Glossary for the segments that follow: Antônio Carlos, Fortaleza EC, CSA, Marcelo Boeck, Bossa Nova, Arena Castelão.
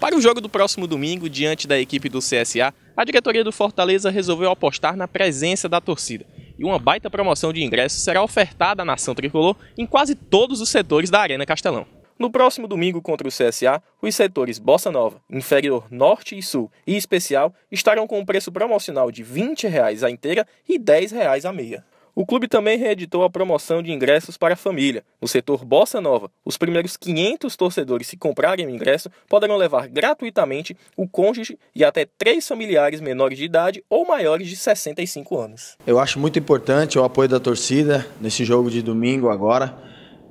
Para o jogo do próximo domingo, diante da equipe do CSA, a diretoria do Fortaleza resolveu apostar na presença da torcida. E uma baita promoção de ingressos será ofertada à nação tricolor em quase todos os setores da Arena Castelão. No próximo domingo contra o CSA, os setores Bossa Nova, Inferior Norte e Sul e Especial estarão com um preço promocional de R$ 20,00 a inteira e R$ 10,00 a meia. O clube também reeditou a promoção de ingressos para a família. No setor Bossa Nova, os primeiros 500 torcedores que comprarem o ingresso poderão levar gratuitamente o cônjuge e até 3 familiares menores de idade ou maiores de 65 anos. Eu acho muito importante o apoio da torcida nesse jogo de domingo agora,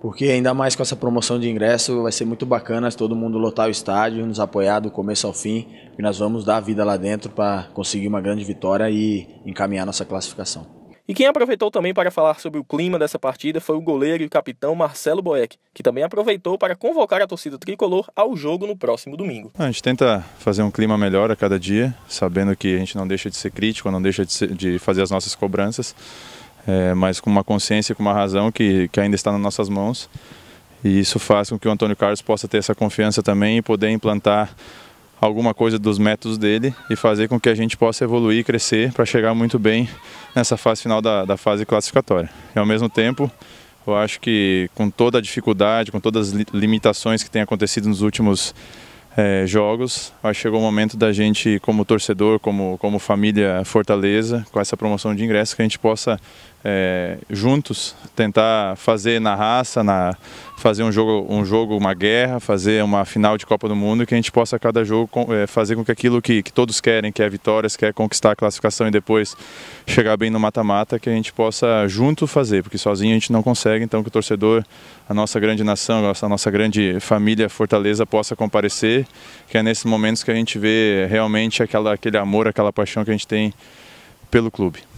porque ainda mais com essa promoção de ingresso vai ser muito bacana se todo mundo lotar o estádio, nos apoiar do começo ao fim, e nós vamos dar a vida lá dentro para conseguir uma grande vitória e encaminhar nossa classificação. E quem aproveitou também para falar sobre o clima dessa partida foi o goleiro e capitão Marcelo Boeck, que também aproveitou para convocar a torcida tricolor ao jogo no próximo domingo. A gente tenta fazer um clima melhor a cada dia, sabendo que a gente não deixa de ser crítico, não deixa de fazer as nossas cobranças, mas com uma consciência, com uma razão que ainda está nas nossas mãos. E isso faz com que o Antônio Carlos possa ter essa confiança também e poder implantar alguma coisa dos métodos dele e fazer com que a gente possa evoluir e crescer para chegar muito bem nessa fase final da fase classificatória. E ao mesmo tempo, eu acho que com toda a dificuldade, com todas as limitações que têm acontecido nos últimos jogos, acho que chegou o momento da gente, como torcedor, como família Fortaleza, com essa promoção de ingressos, que a gente possa juntos tentar fazer na raça, fazer um jogo, uma guerra, fazer uma final de Copa do Mundo, e que a gente possa a cada jogo fazer com que aquilo que todos querem, que é vitórias, que é conquistar a classificação e depois chegar bem no mata-mata, que a gente possa junto fazer, porque sozinho a gente não consegue. Então que o torcedor, a nossa grande nação, a nossa grande família Fortaleza possa comparecer, que é nesses momentos que a gente vê realmente aquele amor, aquela paixão que a gente tem pelo clube.